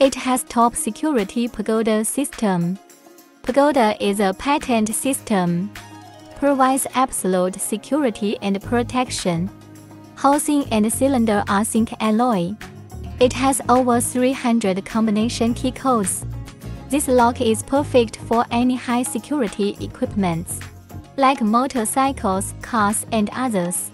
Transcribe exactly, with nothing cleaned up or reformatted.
It has top security Pagoda system. Pagoda is a patent system. Provides absolute security and protection. Housing and cylinder are zinc alloy. It has over three hundred combination key codes. This lock is perfect for any high security equipments, like motorcycles, cars, and others.